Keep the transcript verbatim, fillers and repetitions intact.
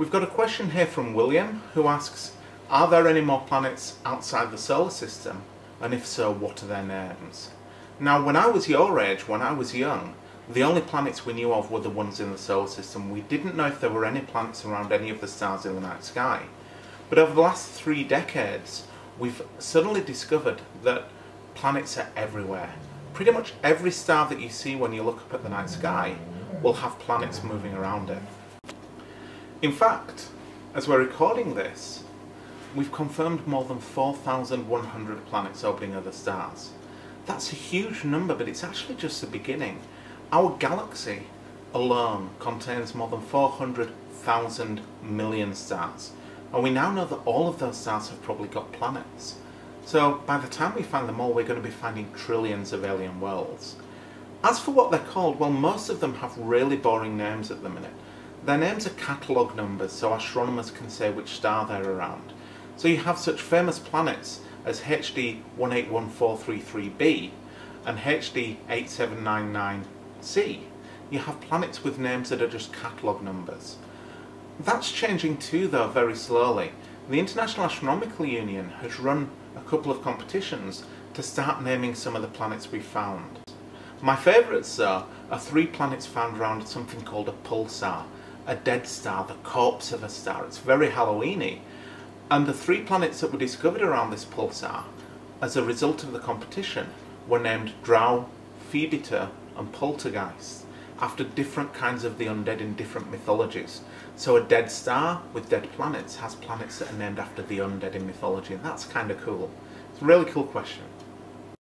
We've got a question here from William, who asks, are there any more planets outside the solar system, and if so, what are their names? Now, when I was your age, when I was young, the only planets we knew of were the ones in the solar system. We didn't know if there were any planets around any of the stars in the night sky. But over the last three decades, we've suddenly discovered that planets are everywhere. Pretty much every star that you see when you look up at the night sky will have planets moving around it. In fact, as we're recording this, we've confirmed more than four thousand one hundred planets orbiting other stars. That's a huge number, but it's actually just the beginning. Our galaxy alone contains more than four hundred thousand million stars, and we now know that all of those stars have probably got planets. So by the time we find them all, we're going to be finding trillions of alien worlds. As for what they're called, well, most of them have really boring names at the minute. Their names are catalogue numbers, so astronomers can say which star they're around. So you have such famous planets as H D one eight one four three three b and H D eight seven nine nine c. You have planets with names that are just catalogue numbers. That's changing too, though, very slowly. The International Astronomical Union has run a couple of competitions to start naming some of the planets we found. My favourites, though, are three planets found around something called a pulsar, a dead star, the corpse of a star. It's very Halloween-y. And the three planets that were discovered around this pulsar, as a result of the competition, were named Drow, Phobetor and Poltergeist, after different kinds of the undead in different mythologies. So a dead star with dead planets has planets that are named after the undead in mythology, and that's kind of cool. It's a really cool question.